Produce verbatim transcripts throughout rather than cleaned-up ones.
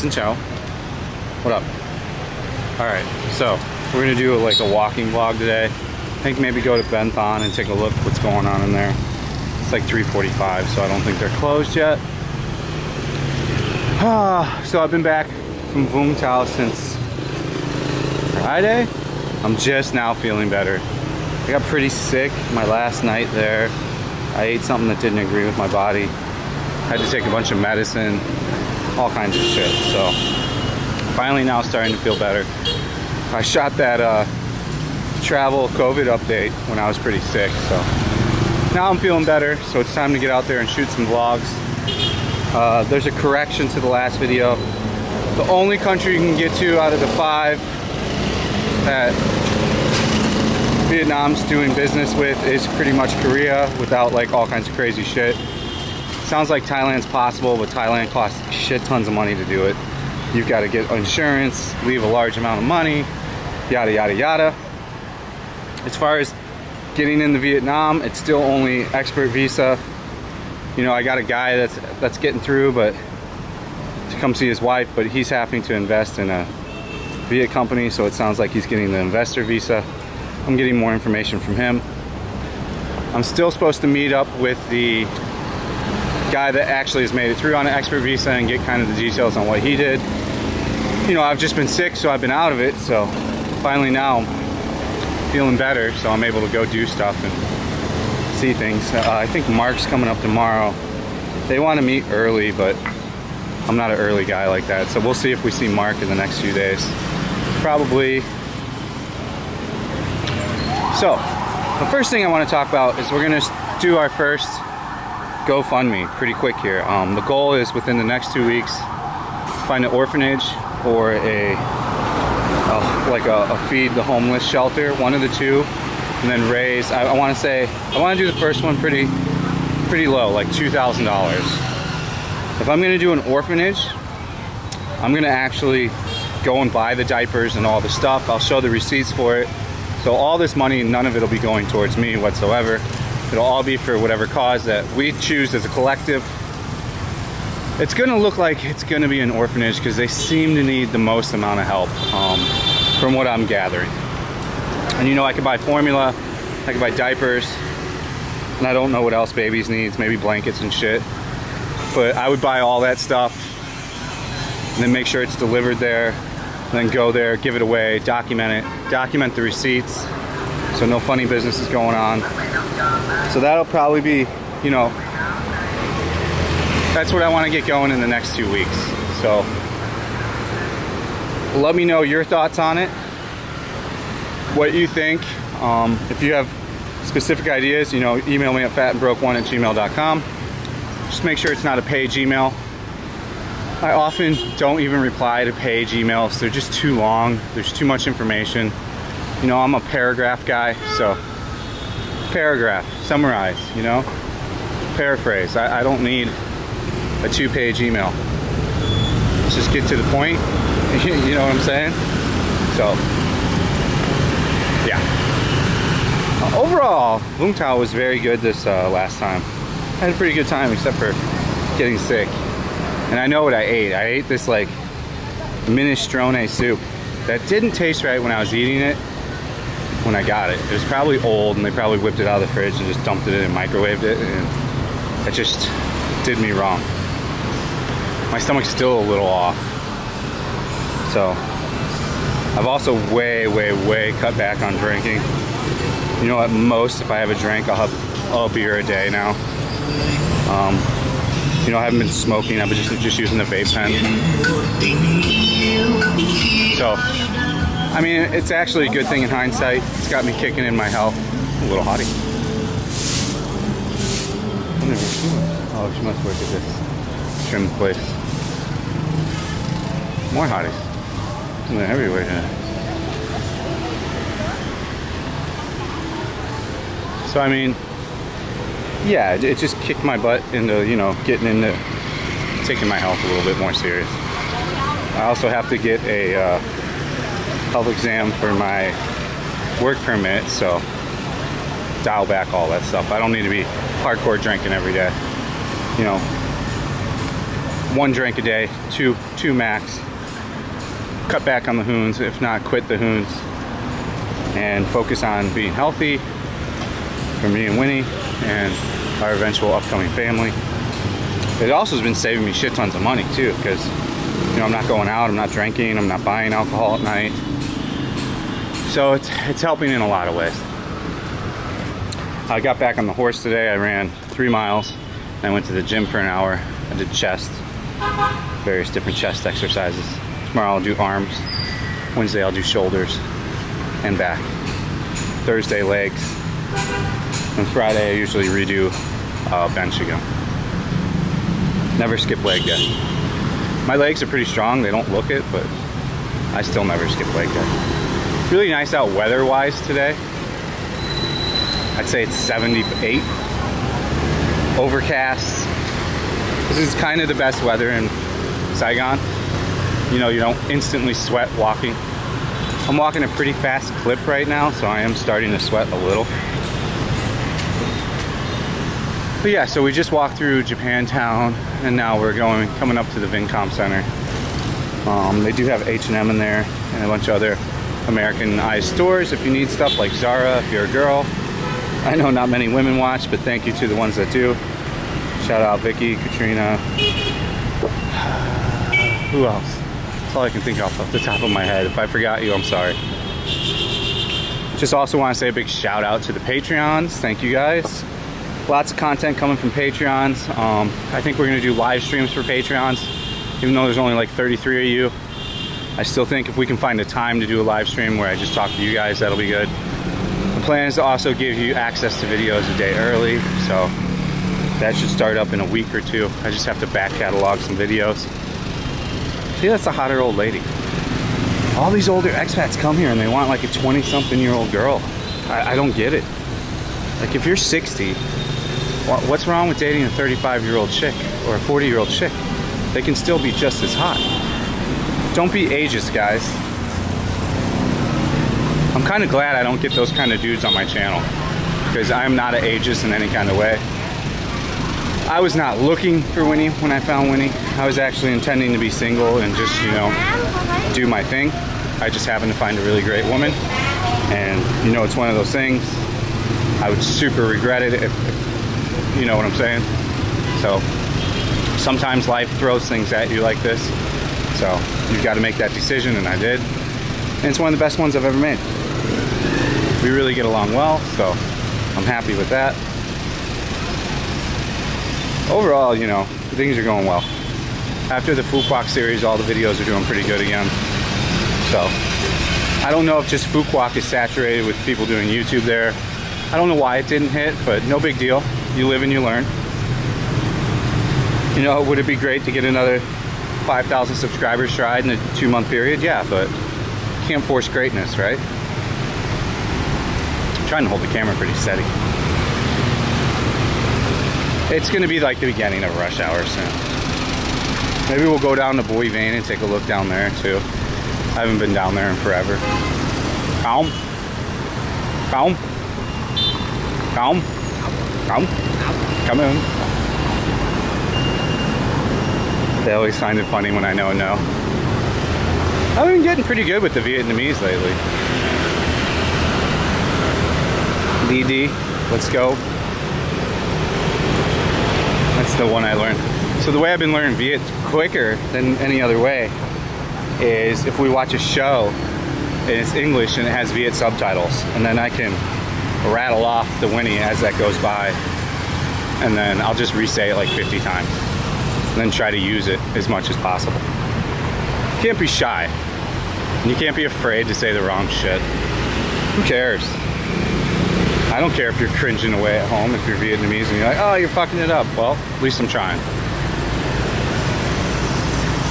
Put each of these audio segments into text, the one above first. Xin chào. What up? Alright, so we're gonna do like a walking vlog today. I think maybe go to Ben Thanh and take a look what's going on in there. It's like three forty-five, so I don't think they're closed yet. Ah, so I've been back from Vung Tao since Friday. I'm just now feeling better. I got pretty sick my last night there. I ate something that didn't agree with my body. I had to take a bunch of medicine, all kinds of shit. So finally now starting to feel better. I shot that uh, travel COVID update when I was pretty sick. So now I'm feeling better. So it's time to get out there and shoot some vlogs. Uh, there's a correction to the last video. The only country you can get to out of the five that Vietnam's doing business with is pretty much Korea without like all kinds of crazy shit. Sounds like Thailand's possible, but Thailand costs shit tons of money to do it. You've got to get insurance, leave a large amount of money, yada yada yada. As far as getting into Vietnam, it's still only expert visa. You know, I got a guy that's that's getting through, but to come see his wife, but he's having to invest in a Viet company, so it sounds like he's getting the investor visa. I'm getting more information from him. I'm still supposed to meet up with the guy that actually has made it through on an expert visa and get kind of the details on what he did. You know, I've just been sick, so I've been out of it, so finally now I'm feeling better, so I'm able to go do stuff and see things. Uh, I think Mark's coming up tomorrow. They want to meet early, but I'm not an early guy like that, so we'll see if we see Mark in the next few days. Probably. So, the first thing I want to talk about is we're going to do our first GoFundMe pretty quick here. Um, the goal is within the next two weeks, find an orphanage or a, a like a, a feed the homeless shelter, one of the two, and then raise. I, I want to say I want to do the first one pretty, pretty low, like two thousand dollars. If I'm going to do an orphanage, I'm going to actually go and buy the diapers and all the stuff. I'll show the receipts for it. So all this money, none of it will be going towards me whatsoever. It'll all be for whatever cause that we choose as a collective. It's gonna look like it's gonna be an orphanage because they seem to need the most amount of help um, from what I'm gathering. And you know, I could buy formula, I could buy diapers, and I don't know what else babies needs, maybe blankets and shit. But I would buy all that stuff and then make sure it's delivered there, then go there, give it away, document it, document the receipts. So no funny business is going on. So that'll probably be, you know, that's what I want to get going in the next two weeks. So let me know your thoughts on it, what you think. Um, if you have specific ideas, you know, email me at fatandbroke one at gmail dot com. Just make sure it's not a page email. I often don't even reply to page emails. They're just too long. There's too much information. You know, I'm a paragraph guy, so paragraph, summarize, you know, paraphrase. I, I don't need a two-page email. Let's just get to the point, you know what I'm saying? So, yeah. Uh, overall, Vung Tao was very good this uh, last time. I had a pretty good time, except for getting sick. And I know what I ate. I ate this, like, minestrone soup that didn't taste right when I was eating it. When I got it, it was probably old and they probably whipped it out of the fridge and just dumped it in and microwaved it, and it just did me wrong. My stomach's still a little off. So I've also way, way, way cut back on drinking. You know, at most, if I have a drink, I'll have a beer a day now. Um, you know, I haven't been smoking, I've been just, just using the vape pen. So. I mean, it's actually a good thing in hindsight. It's got me kicking in my health. A little hottie. Oh, she must work at this trim place. More hotties. They're everywhere now. So, I mean, yeah, it just kicked my butt into, you know, getting into taking my health a little bit more serious. I also have to get a, uh, health exam for my work permit, so dial back all that stuff. I don't need to be hardcore drinking every day. You know, one drink a day, two two max. Cut back on the hoons, if not quit the hoons, and focus on being healthy for me and Winnie and our eventual upcoming family. It also has been saving me shit tons of money too, because you know I'm not going out, I'm not drinking, I'm not buying alcohol at night. So it's it's helping in a lot of ways. I got back on the horse today. I ran three miles. I went to the gym for an hour. I did chest, various different chest exercises. Tomorrow I'll do arms. Wednesday I'll do shoulders and back. Thursday legs. And Friday I usually redo uh, bench again. Never skip leg day. My legs are pretty strong. They don't look it, but I still never skip leg day. Really nice out weather-wise today. I'd say it's seventy-eight. Overcast. This is kind of the best weather in Saigon. You know, you don't instantly sweat walking. I'm walking a pretty fast clip right now, so I am starting to sweat a little. But yeah, so we just walked through Japantown, and now we're going, coming up to the Vincom Center. Um, they do have H and M in there, and a bunch of other Americanized stores if you need stuff, like Zara if you're a girl. I know not many women watch, but thank you to the ones that do. Shout out Vicki, Katrina. Who else? That's all I can think off off the top of my head. If I forgot you, I'm sorry. Just also want to say a big shout out to the Patreons. Thank you guys. Lots of content coming from Patreons. Um, I think we're going to do live streams for Patreons. Even though there's only like thirty-three of you, I still think if we can find a time to do a live stream where I just talk to you guys, that'll be good. The plan is to also give you access to videos a day early, so that should start up in a week or two. I just have to back catalog some videos. See, that's a hotter old lady. All these older expats come here and they want like a twenty-something-year-old girl. I, I don't get it. Like, if you're sixty, what's wrong with dating a thirty-five-year-old chick or a forty-year-old chick? They can still be just as hot. Don't be ageist, guys. I'm kind of glad I don't get those kind of dudes on my channel, because I'm not an ageist in any kind of way. I was not looking for Winnie when I found Winnie. I was actually intending to be single and just, you know, do my thing. I just happened to find a really great woman. And, you know, it's one of those things. I would super regret it if, if you know what I'm saying. So sometimes life throws things at you like this. So you've got to make that decision, and I did. And it's one of the best ones I've ever made. We really get along well, so I'm happy with that. Overall, you know, things are going well. After the Phu Quoc series, all the videos are doing pretty good again. So, I don't know if just Phu Quoc is saturated with people doing YouTube there. I don't know why it didn't hit, but no big deal. You live and you learn. You know, would it be great to get another five thousand subscribers tried in a two-month period? Yeah, but can't force greatness, right? I'm trying to hold the camera pretty steady. It's going to be like the beginning of rush hour soon. Maybe we'll go down to Bui Vien and take a look down there too. I haven't been down there in forever. Calm. Calm. Calm. Calm. Come in. They always find it funny when I know no. I've been getting pretty good with the Vietnamese lately. D D, let's go. That's the one I learned. So the way I've been learning Viet quicker than any other way is if we watch a show and it's English and it has Viet subtitles, and then I can rattle off the Winnie as that goes by, and then I'll just re-say it like fifty times and then try to use it as much as possible. You can't be shy, and you can't be afraid to say the wrong shit. Who cares? I don't care if you're cringing away at home if you're Vietnamese and you're like, oh, you're fucking it up. Well, at least I'm trying.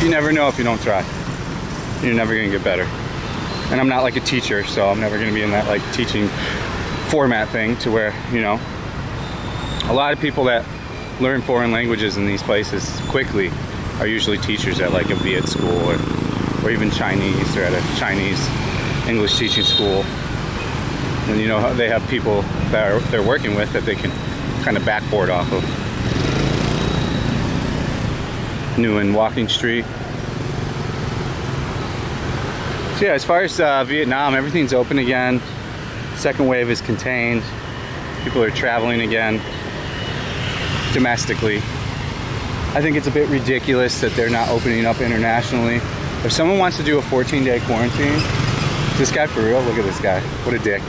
You never know if you don't try. You're never going to get better. And I'm not like a teacher, so I'm never going to be in that like teaching format thing to where, you know, a lot of people that learn foreign languages in these places quickly are usually teachers at like a Viet school or, or even Chinese, or at a Chinese English teaching school. And you know, they have people that are, they're working with that they can kind of backboard off of. New and Walking Street. So yeah, as far as uh, Vietnam, everything's open again. Second wave is contained. People are traveling again domestically. I think it's a bit ridiculous that they're not opening up internationally. If someone wants to do a fourteen day quarantine, is this guy for real? Look at this guy. What a dick.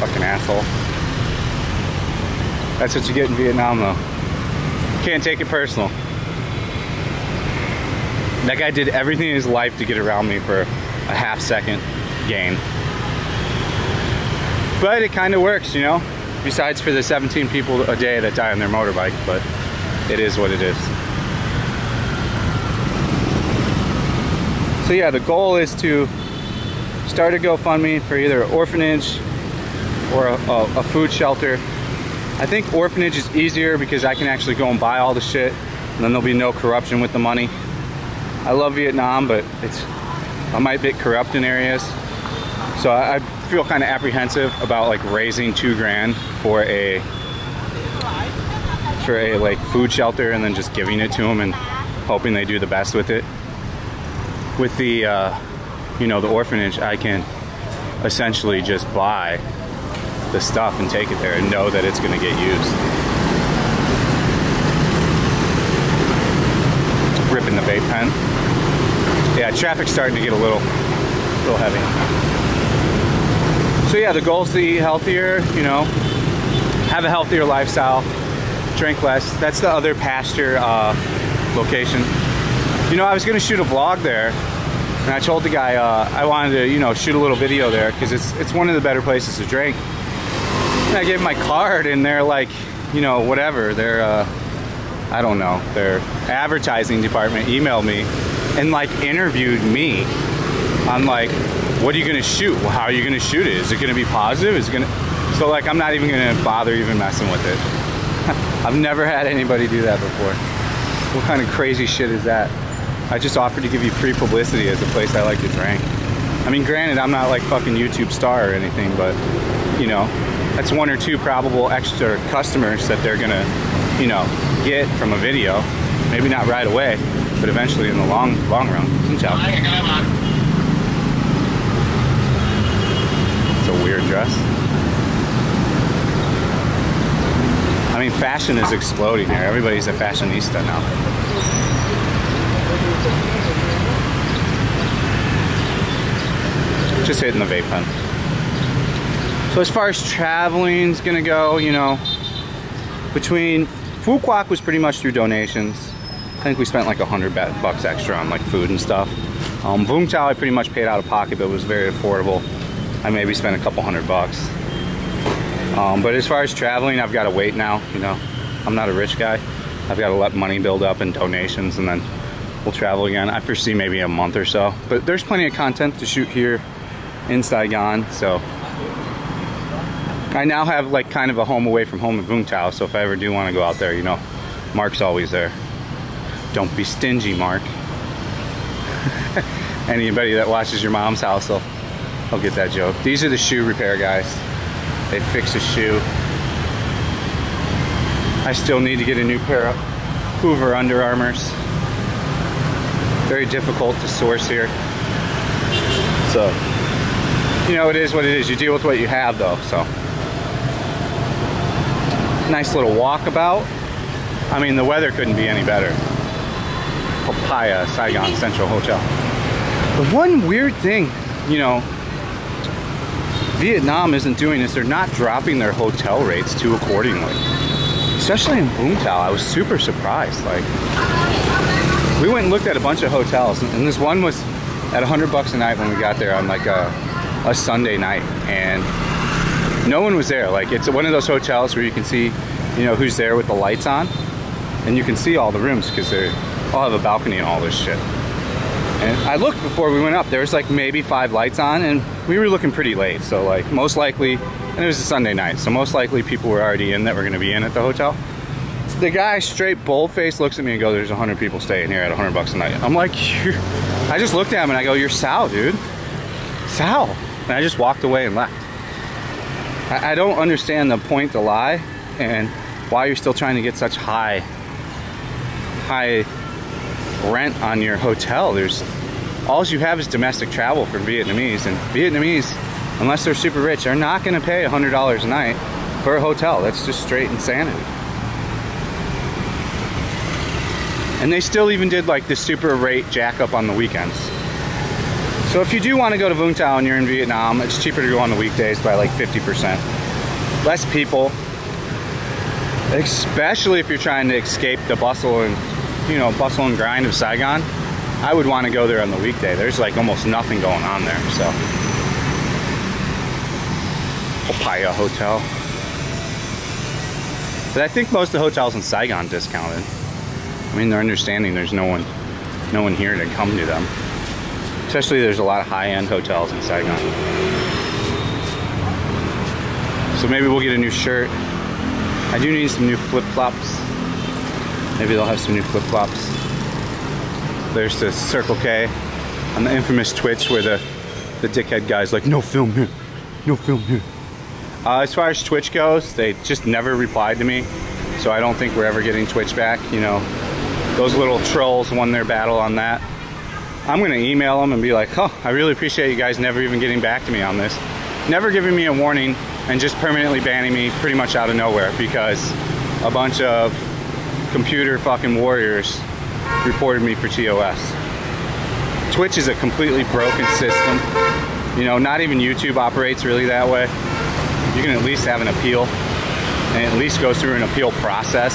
Fucking asshole. That's what you get in Vietnam though. Can't take it personal. That guy did everything in his life to get around me for a half second gain. But it kind of works, you know? Besides for the seventeen people a day that die on their motorbike, but it is what it is. So yeah, the goal is to start a GoFundMe for either an orphanage or a, a, a food shelter. I think orphanage is easier because I can actually go and buy all the shit and then there'll be no corruption with the money. I love Vietnam, but it's, I might be corrupt in areas. So I, I feel kind of apprehensive about like raising two grand for a for a like food shelter and then just giving it to them and hoping they do the best with it. With the uh, you know, the orphanage, I can essentially just buy the stuff and take it there and know that it's gonna get used. Ripping the vape pen. Yeah, traffic's starting to get a little, little heavy. So yeah, the goal is to eat healthier, you know, have a healthier lifestyle, drink less. That's the other pasture uh, location. You know, I was going to shoot a vlog there, and I told the guy uh, I wanted to, you know, shoot a little video there because it's, it's one of the better places to drink. And I gave my card, and they're like, you know, whatever. They're, uh, I don't know, their advertising department emailed me and, like, interviewed me. I'm like... What are you gonna shoot? Well, how are you gonna shoot it? Is it gonna be positive? Is it gonna... So like, I'm not even gonna bother even messing with it. I've never had anybody do that before. What kind of crazy shit is that? I just offered to give you free publicity as a place I like to drink. I mean, granted, I'm not like fucking YouTube star or anything, but you know, that's one or two probable extra customers that they're gonna, you know, get from a video. Maybe not right away, but eventually in the long, long run. Xin chào. Weird dress. I mean, fashion is exploding here. Everybody's a fashionista now. Just hitting the vape pen. So as far as traveling's gonna go, you know, between Phu Quoc was pretty much through donations. I think we spent like a hundred bucks extra on like food and stuff. Um, Vung Tao I pretty much paid out of pocket, but it was very affordable. I maybe spent a couple hundred bucks. Um, but as far as traveling, I've got to wait now, you know. I'm not a rich guy. I've got to let money build up and donations, and then we'll travel again. I foresee maybe a month or so. But there's plenty of content to shoot here in Saigon, so. I now have like kind of a home away from home in Vung Tau, so if I ever do want to go out there, you know, Mark's always there. Don't be stingy, Mark. Anybody that watches your mom's house will... I'll get that joke. These are the shoe repair guys. They fix a shoe. I still need to get a new pair of Hoover Under Armours. Very difficult to source here. So, you know, it is what it is. You deal with what you have though, so. Nice little walkabout. I mean, the weather couldn't be any better. Papaya, Saigon Central Hotel. The one weird thing, you know, Vietnam isn't doing this. They're not dropping their hotel rates too accordingly. Especially in Vung Tau, I was super surprised. Like, we went and looked at a bunch of hotels, and this one was at a hundred bucks a night when we got there on like a, a Sunday night, and no one was there. Like, it's one of those hotels where you can see, you know, who's there with the lights on, and you can see all the rooms because they all have a balcony and all this shit. And I looked before we went up, there was like maybe five lights on, and we were looking pretty late, so like most likely, and it was a Sunday night, so most likely people were already in that were gonna be in at the hotel. The guy straight bold-faced looks at me and goes, there's a hundred people staying here at a hundred bucks a night. I'm like, you're... I just looked at him and I go, you're Sal, dude. Sal. And I just walked away and left. I, I don't understand the point to lie and why you're still trying to get such high high rent on your hotel. There's, all you have is domestic travel for Vietnamese, and Vietnamese, unless they're super rich, are not gonna pay a hundred dollars a night for a hotel. That's just straight insanity. And they still even did like the super rate jack up on the weekends. So if you do wanna go to Vung Tao and you're in Vietnam, it's cheaper to go on the weekdays by like fifty percent. Less people, especially if you're trying to escape the bustle and, you know, bustle and grind of Saigon. I would want to go there on the weekday. There's like almost nothing going on there, so. Papaya Hotel. But I think most of the hotels in Saigon discounted. I mean, they're understanding there's no one, no one here to come to them. Especially there's a lot of high-end hotels in Saigon. So maybe we'll get a new shirt. I do need some new flip-flops. Maybe they'll have some new flip-flops. There's the Circle K on the infamous Twitch where the, the dickhead guy's like, no film here, no film here. Uh, as far as Twitch goes, they just never replied to me. So I don't think we're ever getting Twitch back. You know, those little trolls won their battle on that. I'm gonna email them and be like, oh, I really appreciate you guys never even getting back to me on this. Never giving me a warning and just permanently banning me pretty much out of nowhere because a bunch of computer fucking warriors reported me for T O S. Twitch is a completely broken system. You know, not even YouTube operates really that way. You can at least have an appeal, and at least go through an appeal process.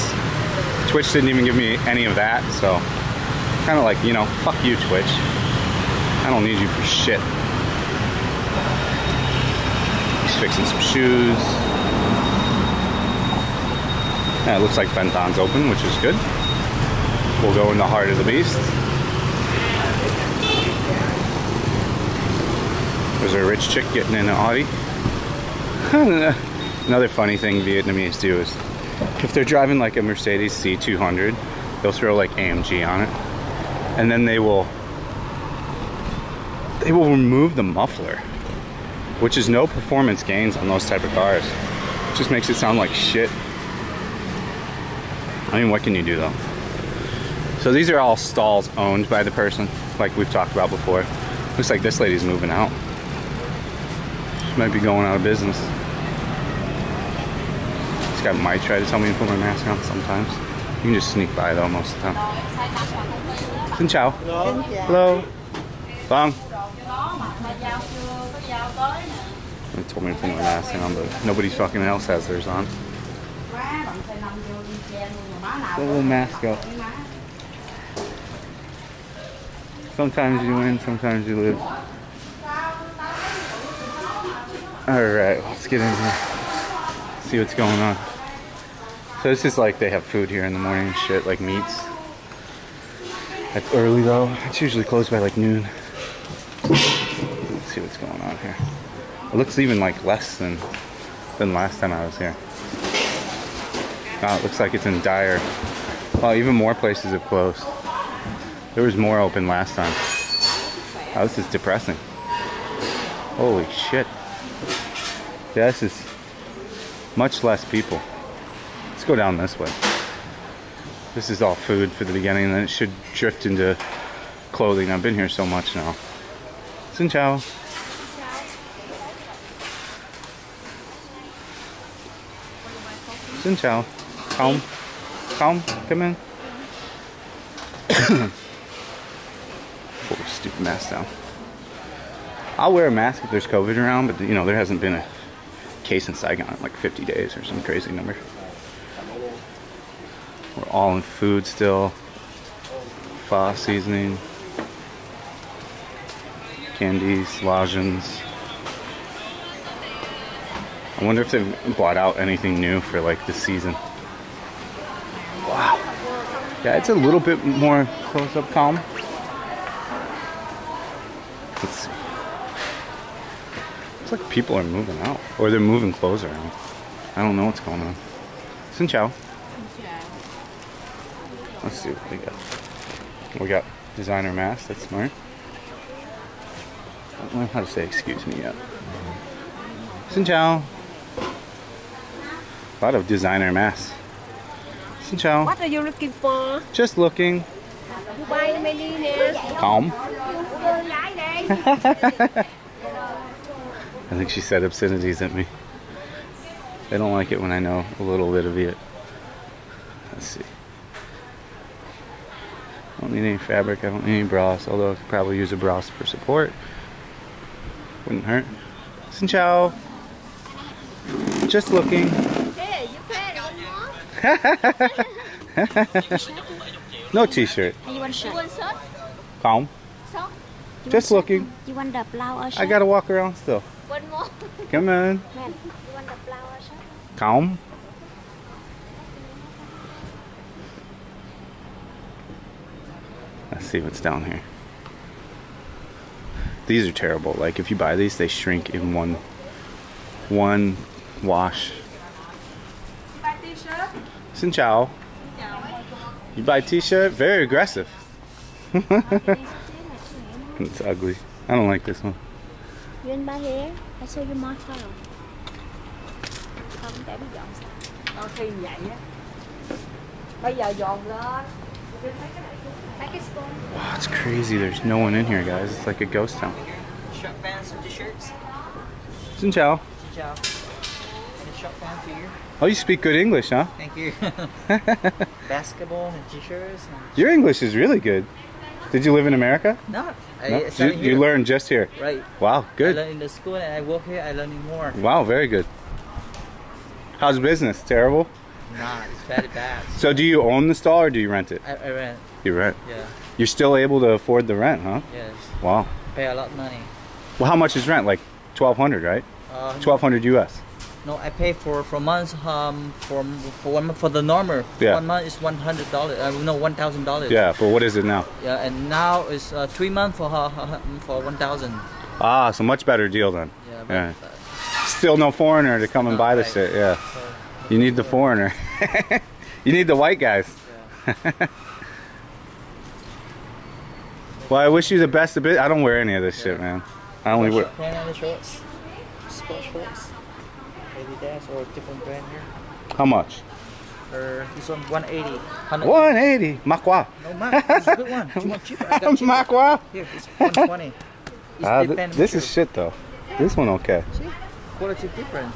Twitch didn't even give me any of that, so kind of like, you know, fuck you, Twitch. I don't need you for shit. He's fixing some shoes. Yeah, it looks like Ben Thanh open, which is good. We'll go in the heart of the beast. There's a rich chick getting in an Audi. Another funny thing Vietnamese do is if they're driving like a Mercedes C two hundred, they'll throw like A M G on it. And then they will, they will remove the muffler, which is no performance gains on those type of cars. It just makes it sound like shit. I mean, what can you do though? So these are all stalls owned by the person, like we've talked about before. Looks like this lady's moving out. She might be going out of business. This guy might try to tell me to put my mask on sometimes. You can just sneak by though most of the time. Xin chào. Hello. Bang. They told me to put my mask on, but nobody fucking else has theirs on. Little mask up. Sometimes you win, sometimes you lose. Alright, let's get in here. See what's going on. So it's just like they have food here in the morning and shit, like meats. That's early though. It's usually closed by like noon. Let's see what's going on here. It looks even like less than, than last time I was here. Wow, it looks like it's in dire. Wow, even more places have closed. There was more open last time. Oh, this is depressing. Holy shit. Yeah, this is much less people. Let's go down this way. This is all food for the beginning, and then it should drift into clothing. I've been here so much now. Xin chào. Xin chào. Come. Come. Come in. Stupid mask down. I'll wear a mask if there's COVID around, but you know, there hasn't been a case in Saigon in like fifty days or some crazy number. We're all in food still. Pho seasoning. Candies, lozenges. I wonder if they've brought out anything new for like this season. Wow. Yeah, it's a little bit more close up calm. Let's see. It's like people are moving out, or they're moving clothes around. I don't know what's going on. Xin chào. Let's see what we got. We got designer masks. That's smart. I don't know how to say excuse me yet. Xin chào. A lot of designer masks. Xin chào. What are you looking for? Just looking. Buy many nè. Calm. I think she said obscenities at me. They don't like it when I know a little bit of it. Let's see. I don't need any fabric. I don't need any bras, although I could probably use a bras for support. Wouldn't hurt. Xin chào. Just looking. Hey, you paid almost. No t-shirt. You want shirt? Calm. Just looking. You want the flower shirt? I gotta walk around still. One more. Come on. Man, you want the flower shirt? Calm. Let's see what's down here. These are terrible. Like if you buy these, they shrink in one one wash. You buy t-shirt? Xin chào. You buy t-shirt? Very aggressive. It's ugly. I don't like this one. You didn't buy hair? I show you my phone. Không, để nó dọn sao. Đôi khi vậy á. Bây giờ dọn lên. Wow, it's crazy. There's no one in here, guys. It's like a ghost town. Short pants and t-shirts. Xin chào. Xin chào. And a short pants here. Oh, you speak good English, huh? Thank you. Basketball and t-shirts. Your English is really good. Did you live in America? No. I no? You, you learned just here? Right. Wow, good. I learned in the school and I work here. I learned more. Wow, very good. How's business? Terrible? Nah, it's very bad. So do you own the stall or do you rent it? I, I rent. You rent? Yeah. You're still able to afford the rent, huh? Yes. Wow. Pay a lot of money. Well, how much is rent? Like twelve hundred, right? Uh, twelve hundred U S. No, I pay for for months um for for one for the normal. Yeah. One month is one hundred dollars. Uh, no, one thousand dollars. Yeah, but what is it now? Yeah, and now it's uh, three months for uh, for one thousand. Ah, so much better deal then. Yeah. But, yeah. Uh, still no foreigner to come and buy right. This shit. Yeah. So, you need the foreigner. You need the white guys. Yeah. Well, I wish you the best of it. I don't wear any of this yeah. Shit, man. I only wear. Shorts. Sport shorts. Adidas or different brand here. How much? Uh, this one one eighty. one eighty. Makwa. No, Mark. It's a good one. Do you want cheaper? I got cheaper. Makwa. Here, it's one twenty. It's uh, th this is shit though. This one okay. See? Quality different.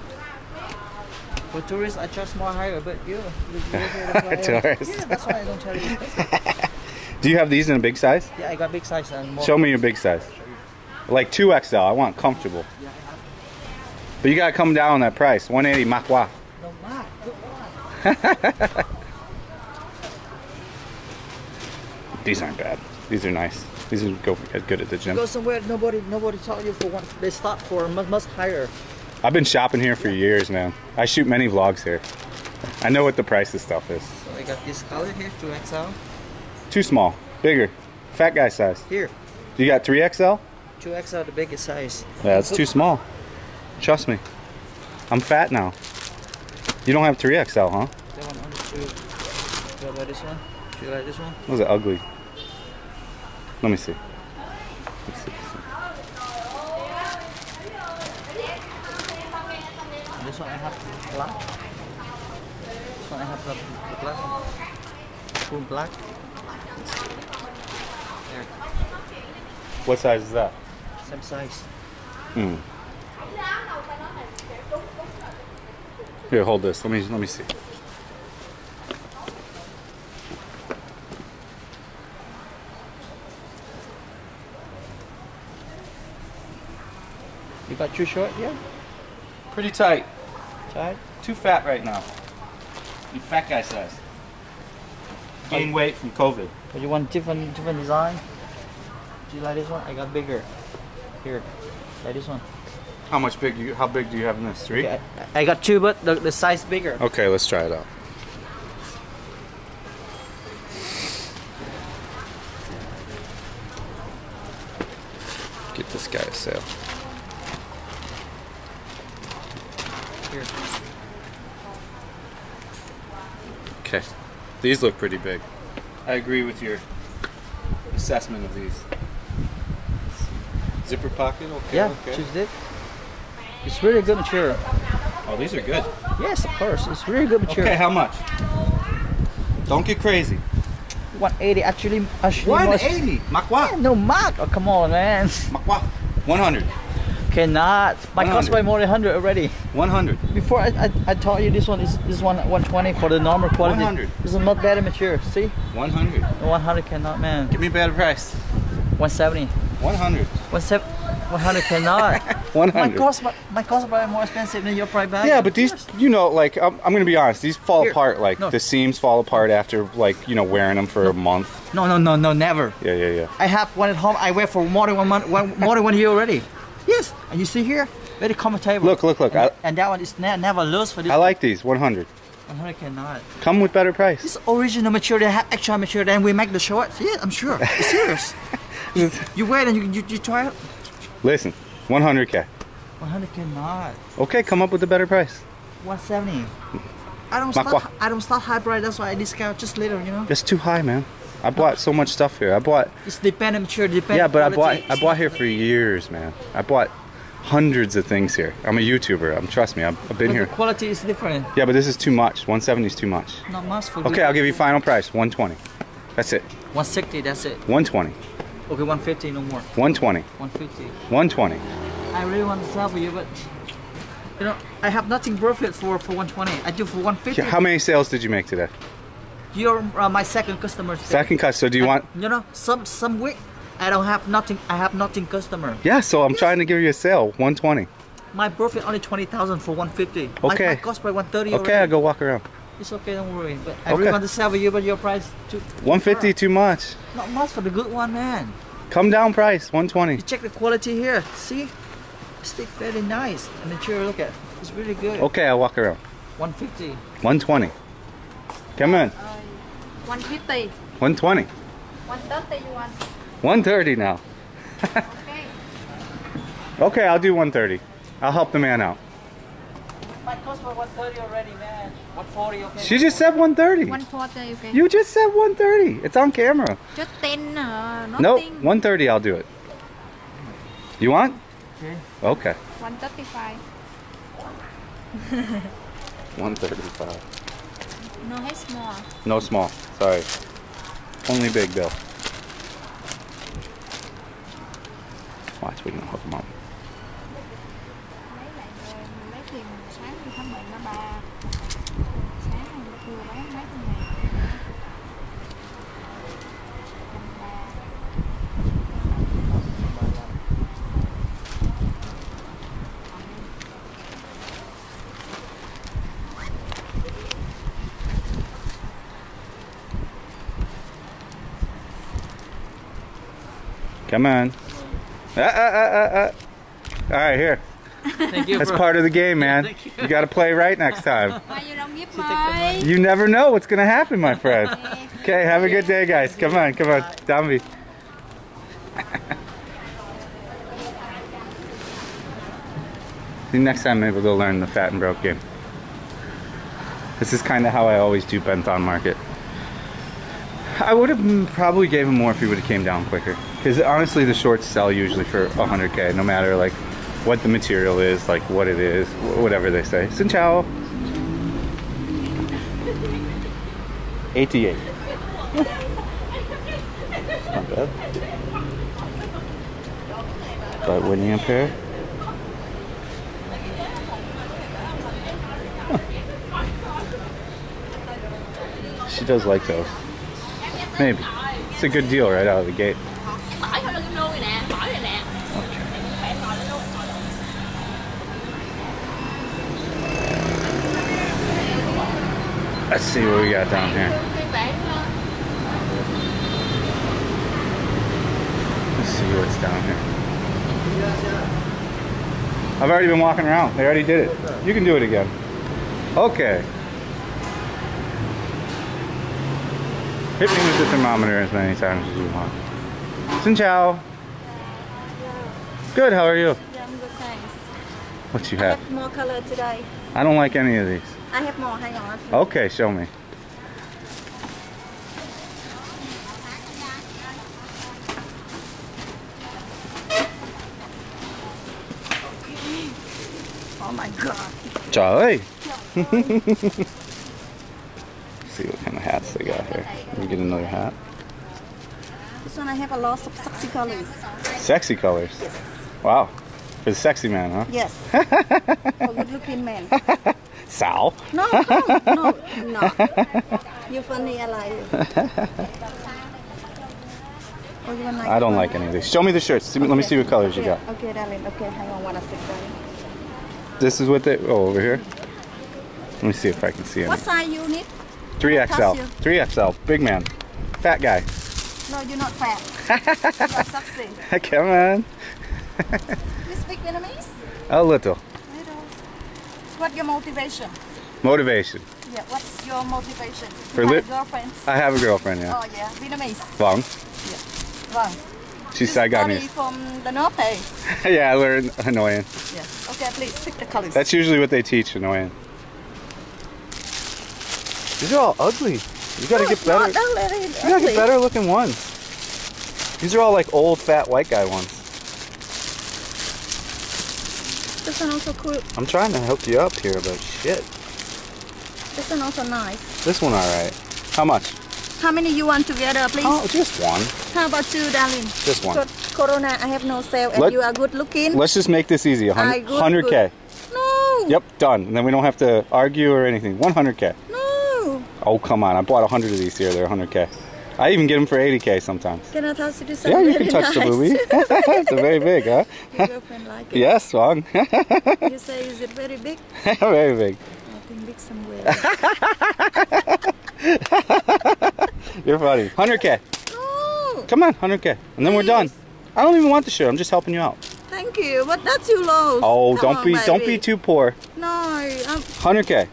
For tourists, I charge more higher, but you, you tourists. Yeah, that's why I don't charge you. Do you have these in a big size? Yeah, I got big size and more. Show me your big size. Like two X L. I want comfortable. Yeah, I have. But you gotta come down on that price. one eighty makwa. No, Mark. Good one. These aren't bad. These are nice. These are go good at the gym. You go somewhere nobody nobody taught you for what they stop for much much higher. I've been shopping here for years now. I shoot many vlogs here. I know what the price of stuff is. So I got this color here, two X L. Too small. Bigger. Fat guy size. Here. You got three X L? two X L, the biggest size. Yeah, it's too small. Trust me. I'm fat now. You don't have three X L, huh? That one only two. Do you like this one? Do you like this one? Those are ugly. Let me see. Let's see. This one I have black. This one I have the black one. Full black. There. What size is that? Same size. Hmm. Here, hold this. Let me let me see. You got too short, yeah? Pretty tight. Tight? Too fat right now. You fat guy size. Gain weight from COVID. But you want different different design? Do you like this one? I got bigger. Here, like this one. How much big? Do you, how big do you have in this? Three? Okay, I, I got two, but the, the size bigger. Okay, let's try it out. Get this guy a sale. Here. Okay, these look pretty big. I agree with your assessment of these. Zipper pocket? Okay. Yeah. Okay. Choose it. It's really good material. Oh, these are good. Yes, of course. It's really good material. Okay, how much? Don't get crazy. one eighty, actually, actually one eighty, makwa. Yeah, no, mak. Oh, come on, man. Makwa, one hundred. Cannot. My cost by more than one hundred already. one hundred. Before I, I, I taught you this one is this one one twenty for the normal quality. one hundred. This is not better material. See? one hundred. one hundred cannot, man. Give me a better price. one seventy. one hundred. one hundred cannot. one hundred. My cost, my, my cost probably more expensive than your price bag. Yeah, but these, you know, like I'm, I'm gonna be honest, these fall Here. apart. Like no. the seams fall apart after, like, you know, wearing them for no. a month. No, no, no, no, never. Yeah, yeah, yeah. I have one at home. I wear for more than one month, one, more than one year already. Yes, and you see here, very comfortable. Look, look, look. And, I, and that one is ne never loose for this. I like these, one hundred. one hundred cannot. Come with better price. This original material, actual material, then we make the shorts. Yeah, I'm sure. It's serious. you, you wear it and you, you, you try it. Listen, one hundred K. one hundred cannot. Okay, come up with a better price. one seventy. I don't start, I don't start high price, that's why I discount just later, you know? It's too high, man. I bought so much stuff here. I bought. It's dependent, sure, dependent. Yeah, but I bought. I bought here for years, man. I bought hundreds of things here. I'm a YouTuber. I'm trust me. I've, I've been but here. The quality is different. Yeah, but this is too much. one seventy is too much. Not much for. Okay, I'll give you final price. one twenty. That's it. one sixty. That's it. one twenty. Okay, one fifty, no more. one twenty. one fifty. one twenty. I really want to sell for you, but you know I have nothing perfect for for one twenty. I do for one fifty. Yeah, how many sales did you make today? You're uh, my second customer. Today. Second customer. So do you I, want? You know, some some week I don't have nothing. I have nothing customer. Yeah, so I'm yes. trying to give you a sale. one twenty. My profit only twenty thousand for one fifty. Okay. My, my cost by one thirty. Okay, already. I'll go walk around. It's okay, don't worry. But I okay. really want to sell with you, but your price too. one fifty too much. Not much for the good one, man. Come down price. one twenty. You check the quality here. See, stick very nice. And the chair, look at it's really good. Okay, I'll walk around. one fifty. one twenty. Come on. Uh, one fifty. one twenty. one thirty you want? one thirty now. Okay. Okay, I'll do one thirty. I'll help the man out. My cost was one thirty already, man. one forty, okay? She just said one thirty. one forty, okay. You just said one thirty. It's on camera. Just ten, uh, nothing. Nope, one thirty I'll do it. You want? Okay. Okay. one thirty-five. one thirty-five. No, hey, small. No small, sorry. Only big bill. Watch, we can hook them up. Come on. Uh, uh, uh, uh. All right, here. Thank you, That's bro. part of the game, man. Thank you. You got to play right next time. You, don't give my... you never know what's going to happen, my friend. Okay, have a good day, guys. Come on, come on. Dambi. See, next time maybe we'll learn the fat and broke game. This is kind of how I always do Ben Thanh Market. I would have probably gave him more if he would have came down quicker. Because honestly, the shorts sell usually for one hundred K, no matter like what the material is, like what it is, whatever they say. Xin chào. eighty-eight. Not bad. But Winnie up here. Huh. She does like those. Maybe. It's a good deal right out of the gate. Okay. Let's see what we got down here. Let's see what's down here. I've already been walking around. They already did it. You can do it again. Okay. Hit me with the thermometer as many times as you want. Xin chào. Good, how are you? Yeah, I'm good, thanks. What you have? I have more color today. I don't like any of these. I have more, hang on. Okay, show me. Okay. Oh my god. Trời ơi. see what kind of hats they got here. You get another hat. This one I have a lot of sexy colors. Sexy colors? Yes. Wow. For the sexy man, huh? Yes. For good-looking man. Sal? No, no, no, no. You're funny, I like you. Like I don't like any of these. Show me the shirts. See, okay. Let me see what colors okay. you got. Okay, darling. Okay, hang on one second. This is what they... Oh, over here? Let me see if I can see it. What size you need? three X L. three X L. Big man. Fat guy. No, you're not fat. You're sexy. Come on. You speak Vietnamese? A little. Little. What's your motivation? Motivation. Yeah, what's your motivation? For you have a girlfriend? I have a girlfriend, yeah. Oh, yeah. Vietnamese? Vung. Yeah. Vung. She's Saigonese. From the north, eh? Yeah, I learned Hanoian. Yeah. Okay, please pick the colors. That's usually what they teach Hanoian. These are all ugly. You gotta no, get better. You gotta get better looking ones. These are all like old fat white guy ones. This one also cool. I'm trying to hook you up here, but shit. This one also nice. This one alright. How much? How many you want together, please? Oh, just one. How about two, darling? Just one. So, Corona, I have no sale, and Let, you are good looking. Let's just make this easy. one hundred K. No. Yep, done. And then we don't have to argue or anything. one hundred K. No. Oh, come on. I bought one hundred of these here. They're one hundred K. I even get them for eighty K sometimes. Can I touch you to something? Yeah, you can touch nice. the booby. It's a very big, huh? Your girlfriend like it. Yes, Vung. You say, is it very big? Very big. I think big somewhere. You're funny. one hundred K. No. Come on, one hundred K. And then Please. we're done. I don't even want the shirt. I'm just helping you out. Thank you, but that's too low. Oh, come don't on, be baby. don't be too poor. No. I'm... one hundred K.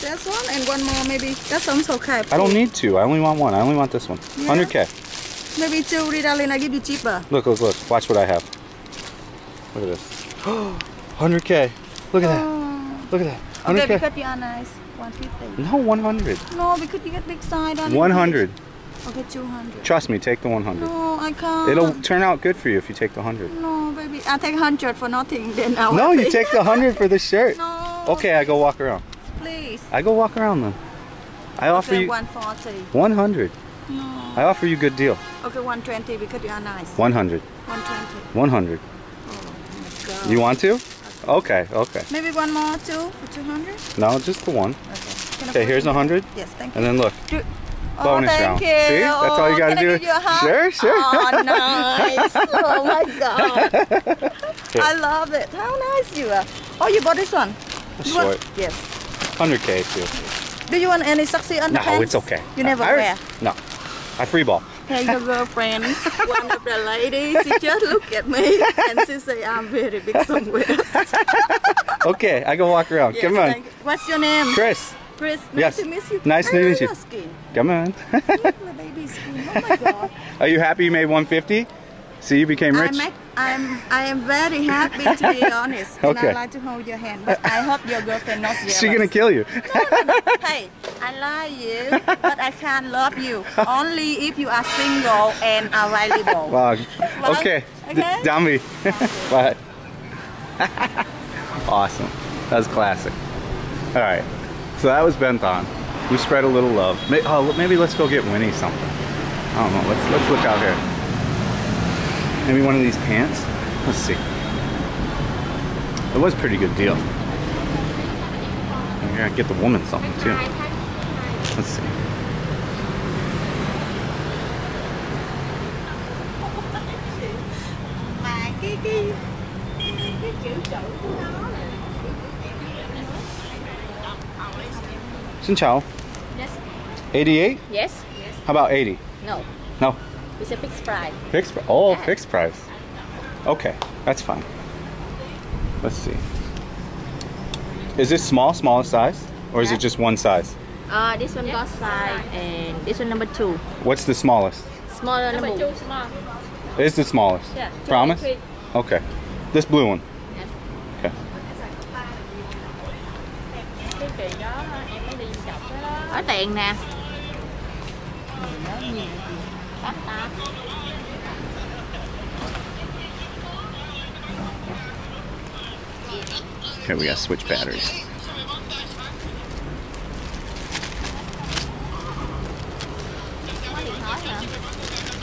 That's one and one more maybe. That sounds okay. Please. I don't need two. I only want one. I only want this one. Yeah. one hundred K. Maybe two, darling. I give you cheaper. Look, look, look. Watch what I have. Look at this. one hundred K. Look at oh. that. Look at that. one hundred K. Okay, because you are nice. one fifty. No, one hundred. No, because you get big side on it. one hundred. Okay, two hundred. Trust me, take the one hundred. No, I can't. It'll turn out good for you if you take the one hundred. No, baby. I take one hundred for nothing. Then I No, you take the one hundred for the shirt. No. Okay, I go walk around. Please. I go walk around then. I offer okay, you one forty. one hundred. No. I offer you a good deal. Okay, one twenty because you are nice. one hundred. one twenty. one hundred. Oh my God. You want to? Okay. Okay. Okay. Maybe one more too for two hundred? No, just the one. Okay. Okay, here's one hundred. Yes, thank you. And then look. Do Oh, bonus thank round. You. See? That's all you gotta Can do. I give you a hug? Sure, sure. Oh, nice. Oh my God. Here. I love it. How nice you are. Oh, you bought this one? Short. Yes. one hundred K too. Do you want any sexy underpants? No, it's okay. You never I, I, wear? No. I free ball. Hey, your girlfriend, one of the ladies, she just look at me and she say I'm very big somewhere. Okay, I can walk around. Yes, Come on. You. What's your name? Chris. Chris, nice yes. to meet you. Nice to meet you. Come on. Look, my baby skin. Oh my God. Are you happy you made one fifty? So you became rich? I make, I'm, I am very happy to be honest. Okay. And I like to hold your hand, but I hope your girlfriend not jealous. She's gonna kill you. No, no, no. Hey, I like you, but I can't love you. Only if you are single and available. Wow. Right? Okay. Okay. Dummy. But awesome. That was classic. All right. So that was Ben Thanh. We spread a little love. Maybe, oh, maybe let's go get Winnie something. I don't know. Let's let's look out here. Maybe one of these pants? Let's see. It was a pretty good deal. I'm gonna get the woman something too. Let's see. Xin chào. Yes. eighty-eight? Yes. How about eighty? No. No? It's a fixed price. Fixed price. Oh, yeah. Fixed price. Okay, that's fine. Let's see. Is this small, smaller size, or yeah. is it just one size? Uh, this one got size, and this one number two. What's the smallest? Smaller number, number two. Small. Is the smallest? Yeah. Two Promise. Three. Okay. This blue one. Yeah. Okay. Ở tiền nè. Okay, we gotta switch batteries.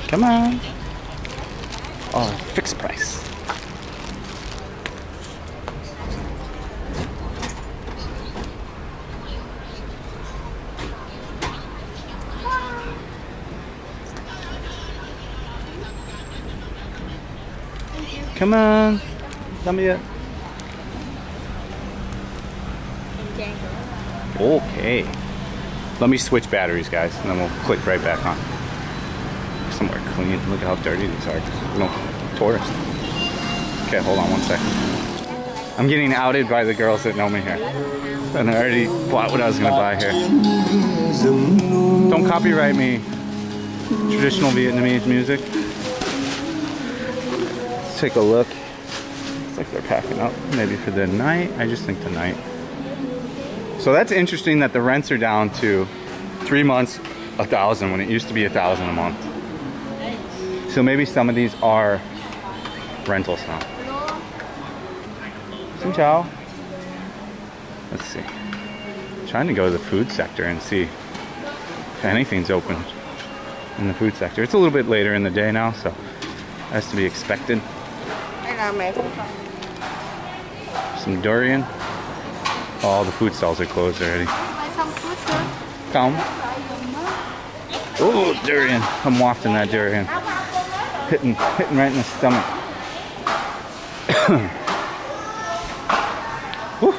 Come on. Oh, fixed price. Come on, tell me it. Okay. Let me switch batteries, guys, and then we'll click right back on. Somewhere clean. Look at how dirty these are. No tourists. Okay, hold on one second. I'm getting outed by the girls that know me here. And I already bought what I was gonna buy here. Don't copyright me. Traditional Vietnamese music. Take a look. It's like they're packing up maybe for the night. I just think tonight. So that's interesting that the rents are down to three months, a thousand when it used to be a thousand a month. So maybe some of these are rentals now. Xin chào. Let's see. I'm trying to go to the food sector and see if anything's open in the food sector. It's a little bit later in the day now, so that's to be expected. Some durian. All the food stalls are closed already. Come. Oh, durian. I'm wafting that durian. Hitting, hitting right in the stomach. Woo.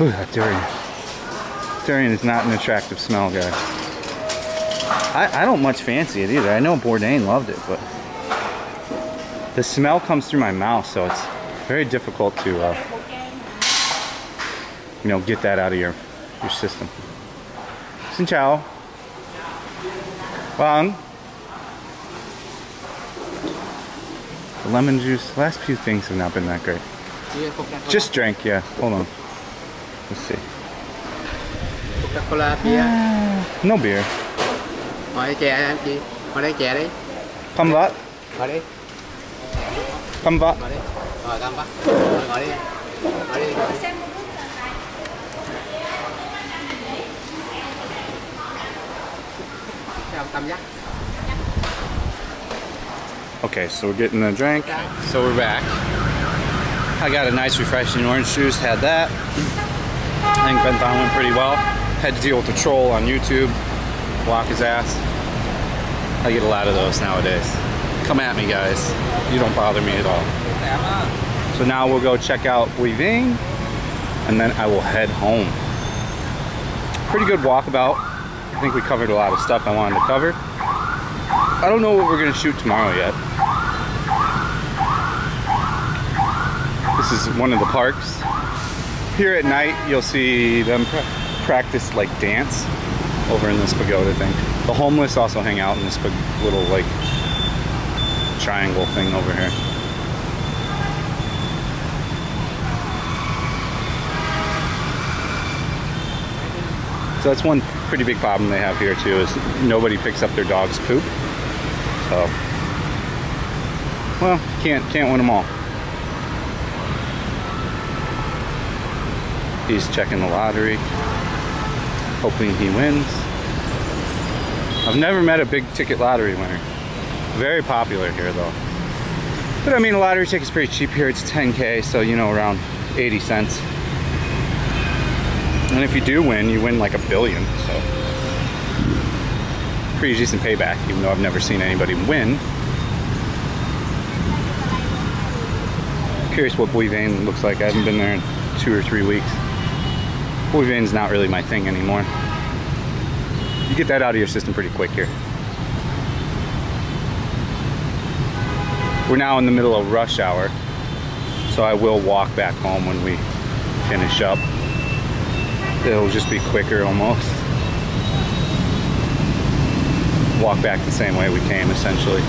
Ooh, that durian. Durian is not an attractive smell, guys. I, I don't much fancy it either. I know Bourdain loved it, but the smell comes through my mouth, so it's very difficult to uh, you know, get that out of your, your system. Xin chào. Vâng. The lemon juice, last few things have not been that great. Just drank, yeah. Hold on. Let's see. Coca-Cola, beer. Ah, no beer. Come what? Come what? Okay, so we're getting a drink. So we're back. I got a nice refreshing orange juice, had that. I think Ben Thanh went pretty well. Had to deal with the troll on YouTube. Block his ass. I get a lot of those nowadays. Come at me, guys. You don't bother me at all. So now we'll go check out Bui Vien, and then I will head home. Pretty good walkabout. I think we covered a lot of stuff I wanted to cover. I don't know what we're gonna shoot tomorrow yet. This is one of the parks. Here at night, you'll see them pra practice like dance over in this pagoda thing. The homeless also hang out in this little like triangle thing over here. So that's one pretty big problem they have here too, is nobody picks up their dog's poop. So, well, can't can't win them all. He's checking the lottery, hoping he wins. I've never met a big ticket lottery winner. Very popular here though. But I mean, a lottery ticket's pretty cheap here. It's ten K, so you know, around eighty cents. And if you do win, you win like a billion, so pretty decent payback, even though I've never seen anybody win. Curious what Bui Vien looks like. I haven't been there in two or three weeks. Bui Vien's not really my thing anymore. You get that out of your system pretty quick here. We're now in the middle of rush hour, so I will walk back home when we finish up. It'll just be quicker almost. Walk back the same way we came, essentially.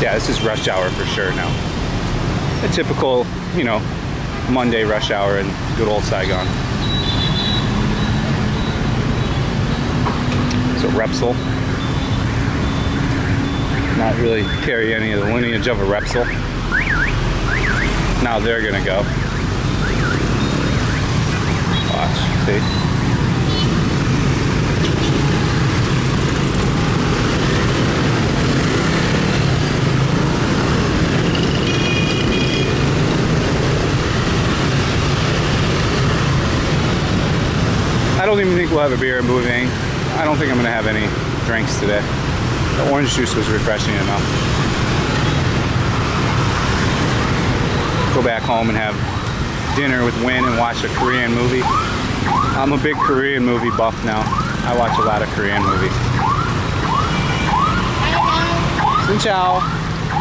Yeah, this is rush hour for sure now. A typical, you know, Monday rush hour in good old Saigon. So Repsol. Not really carry any of the lineage of a Repsol. Now they're gonna go. watch. See? I don't even think we'll have a beer in Bui Vien. I don't think I'm going to have any drinks today. The orange juice was refreshing enough. Go back home and have dinner with Win and watch a Korean movie. I'm a big Korean movie buff now. I watch a lot of Korean movies. Xin chào.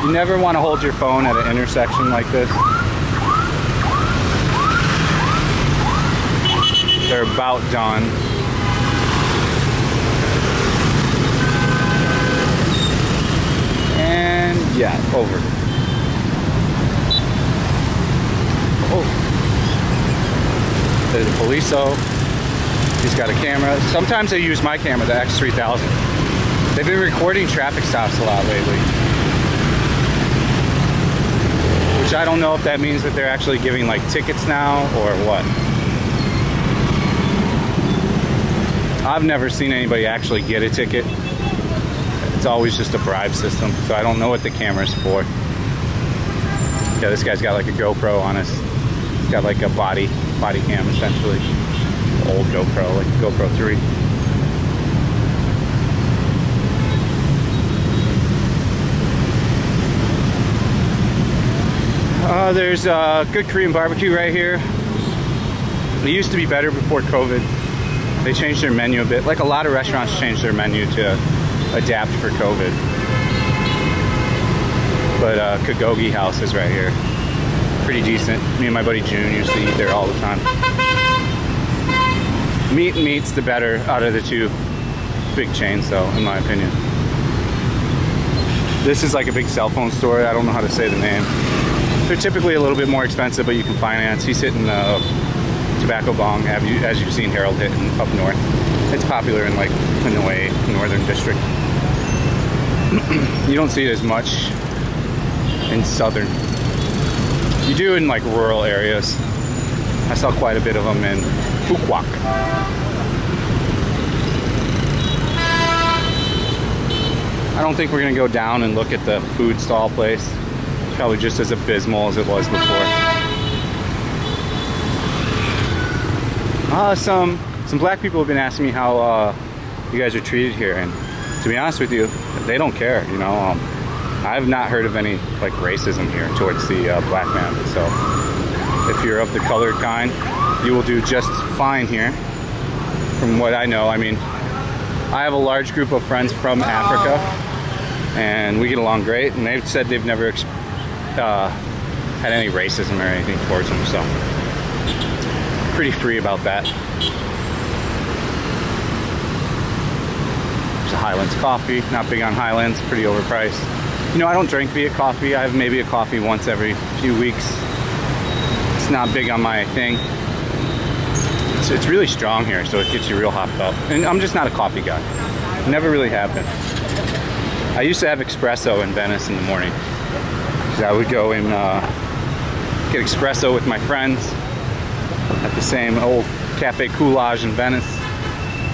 You never want to hold your phone at an intersection like this. They're about done. And yeah, over. Oh. There's a poliso. He's got a camera. Sometimes they use my camera, the X three thousand. They've been recording traffic stops a lot lately. Which I don't know if that means that they're actually giving like tickets now or what. I've never seen anybody actually get a ticket. It's always just a bribe system, so I don't know what the camera's for. Yeah, this guy's got like a GoPro on us. He's got like a body body cam, essentially. Old GoPro, like GoPro three. Uh, there's a uh, good Korean barbecue right here. It used to be better before COVID. They changed their menu a bit. Like a lot of restaurants changed their menu to adapt for COVID. But uh, Kagogi House is right here. Pretty decent. Me and my buddy June used to eat there all the time. Meat and meat's the better out of the two big chains though, in my opinion. This is like a big cell phone store. I don't know how to say the name. They're typically a little bit more expensive, but you can finance. He's hitting the uh, tobacco bong, as you've seen Harold hit up north. It's popular in like Hanoi, northern district. You don't see it as much in southern. You do in like rural areas. I saw quite a bit of them in Phu Quoc. I don't think we're gonna go down and look at the food stall place. It's probably just as abysmal as it was before. Uh, some some black people have been asking me how uh, you guys are treated here, and to be honest with you, they don't care. You know, um, I've not heard of any like racism here towards the uh, black man. So, if you're of the colored kind, you will do just fine here. From what I know, I mean, I have a large group of friends from Africa, and we get along great. And they've said they've never ex uh, had any racism or anything towards them. So. Pretty free about that. There's a Highlands coffee. Not big on Highlands. Pretty overpriced. You know, I don't drink Viet coffee. I have maybe a coffee once every few weeks. It's not big on my thing. It's, it's really strong here, so it gets you real hopped up. And I'm just not a coffee guy. Never really have been. I used to have espresso in Venice in the morning. So I would go and uh, get espresso with my friends at the same old Cafe Coulage in Venice.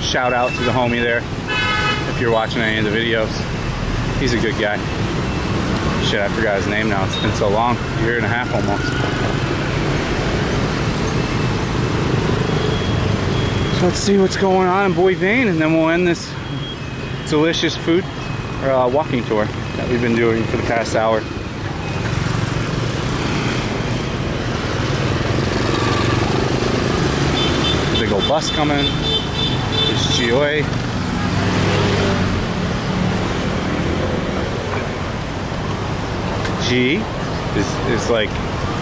Shout out to the homie there, if you're watching any of the videos. He's a good guy. Shit, I forgot his name now. It's been so long, a year and a half almost. So let's see what's going on in Bui Vien, and then we'll end this delicious food or uh, walking tour that we've been doing for the past hour. Bus coming. It's G O A. G is, is like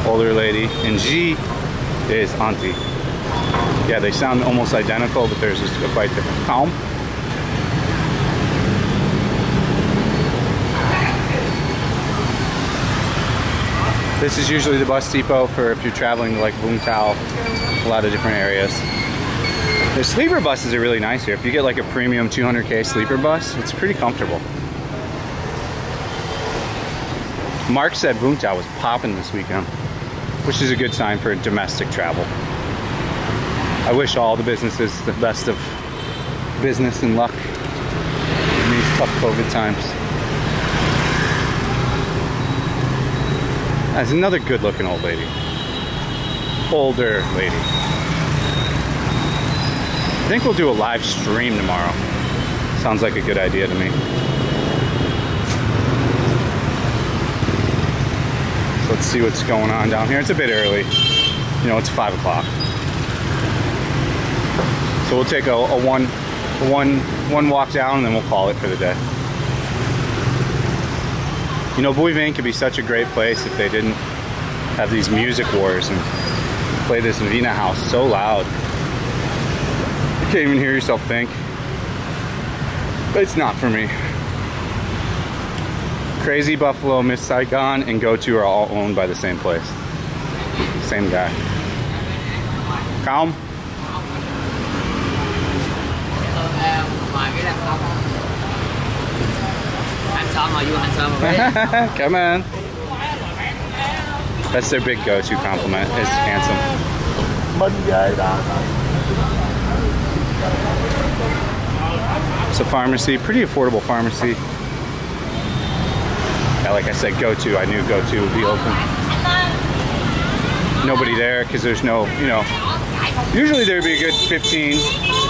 older lady, and G is auntie. Yeah, they sound almost identical, but there's just a quite different calm. This is usually the bus depot for if you're traveling to like Vung Tao, a lot of different areas. The sleeper buses are really nice here. If you get like a premium two hundred K sleeper bus, it's pretty comfortable. Mark said Vung Tao was popping this weekend, which is a good sign for domestic travel. I wish all the businesses the best of business and luck in these tough COVID times. That's another good-looking old lady. Older lady. I think we'll do a live stream tomorrow. Sounds like a good idea to me. So let's see what's going on down here. It's a bit early. You know, it's five o'clock. So we'll take a, a one, a one, one walk down, and then we'll call it for the day. You know, Bui Vien could be such a great place if they didn't have these music wars and play this Vina house so loud. You can't even hear yourself think. It's not for me. Crazy Buffalo, Miss Saigon, and Go To are all owned by the same place. Same guy. Calm. Are you handsome, right? Come on. That's their big go-to compliment, is handsome. It's a pharmacy, pretty affordable pharmacy. Yeah, like I said, Go To, I knew Go To would be open. Nobody there, because there's no, you know, usually there'd be a good fifteen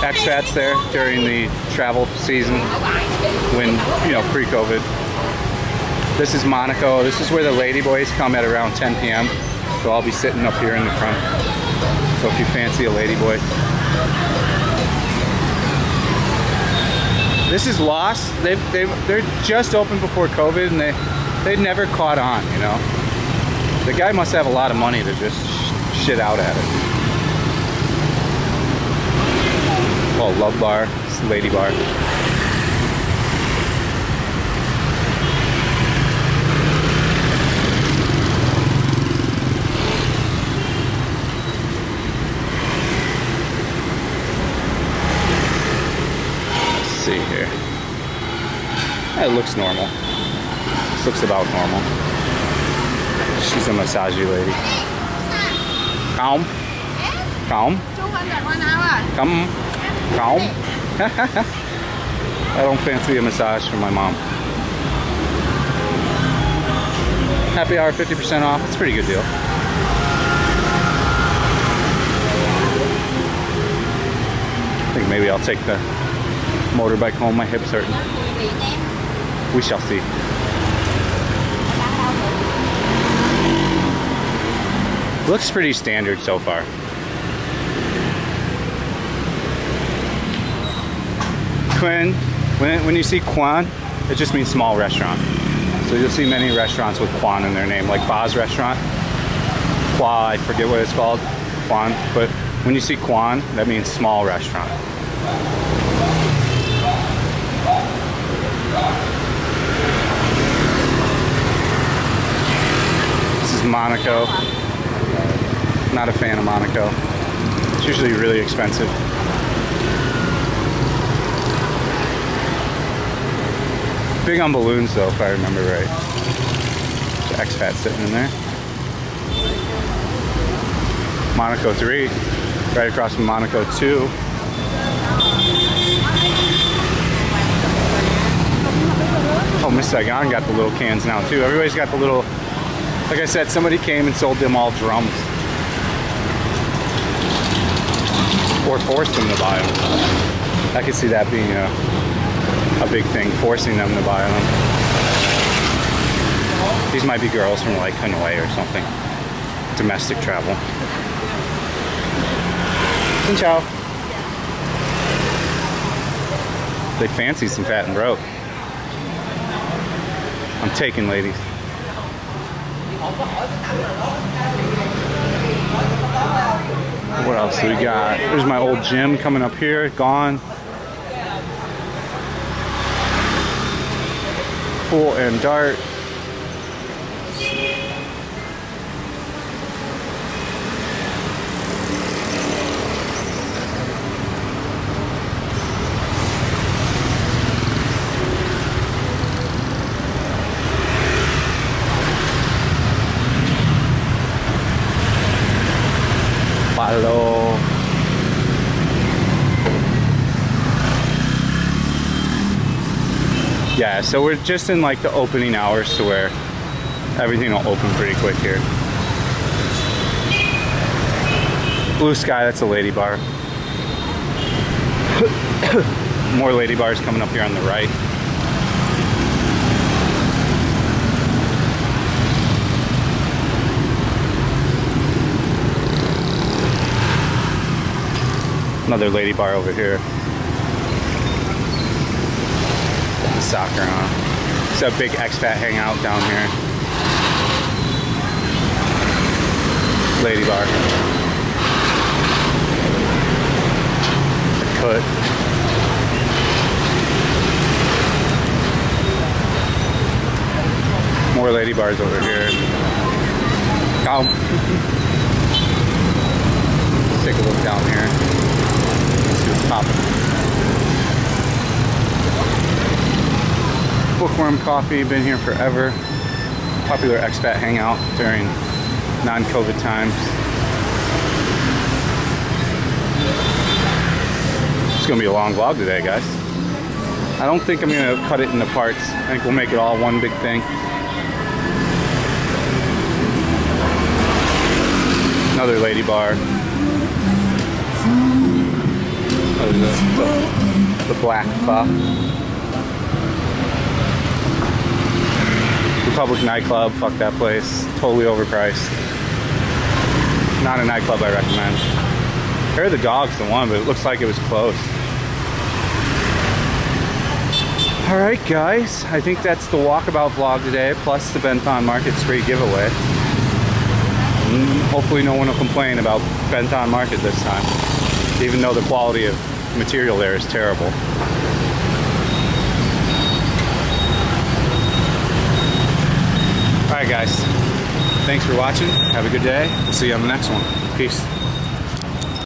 expats there during the travel season when, you know, pre-COVID. This is Monaco. This is where the ladyboys come at around ten P M So I'll be sitting up here in the front. So if you fancy a ladyboy. This is Lost. They've, they've, they're just open before COVID, and they, they never caught on, you know. The guy must have a lot of money to just sh shit out at it. Oh, Love Bar. It's a lady bar. See here. It looks normal. This looks about normal. She's a massage lady. Calm. Calm. Come. Calm. I don't fancy a massage from my mom. Happy hour, fifty percent off. It's a pretty good deal. I think maybe I'll take the motorbike home, my hips hurting. We shall see. Looks pretty standard so far. Quan, when, when you see Quan, it just means small restaurant. So you'll see many restaurants with Quan in their name, like Ba's restaurant. Qua, I forget what it's called, Quan. But when you see Quan, that means small restaurant. This is Monaco. Not a fan of Monaco. It's usually really expensive. Big on balloons though, if I remember right. There's an expat sitting in there. Monaco three, right across from Monaco two. Oh, Miss Saigon got the little cans now too. Everybody's got the little, like I said, somebody came and sold them all drums. Or forced them to buy them. I could see that being a, a big thing, forcing them to buy them. These might be girls from like Hanoi or something. Domestic travel. Xin chào. They fancy some fat and broke. I'm taking, ladies. What else do we got? There's my old gym coming up here, gone. Pool and dart. Hello. yeah, so we're just in like the opening hours to where everything will open pretty quick here. Blue Sky, that's a lady bar. More lady bars coming up here on the right. Another lady bar over here. Soccer, huh? It's a big expat hangout down here. Lady bar. The cut. More lady bars over here. Come. Let's take a look down here. Let's see what's popping. Bookworm coffee, been here forever. Popular expat hangout during non-COVID times. It's gonna be a long vlog today, guys. I don't think I'm gonna cut it into parts. I think we'll make it all one big thing. Another lady bar. Oh, the, the, the black pub. Republic nightclub, fuck that place. Totally overpriced. Not a nightclub I recommend. I heard the dog's the one, but it looks like it was closed. Alright guys, I think that's the walkabout vlog today, plus the Ben Thanh Market Street giveaway. Hopefully no one will complain about Ben Thanh Market this time, even though the quality of material there is terrible. Alright guys, thanks for watching, have a good day, we'll see you on the next one. Peace.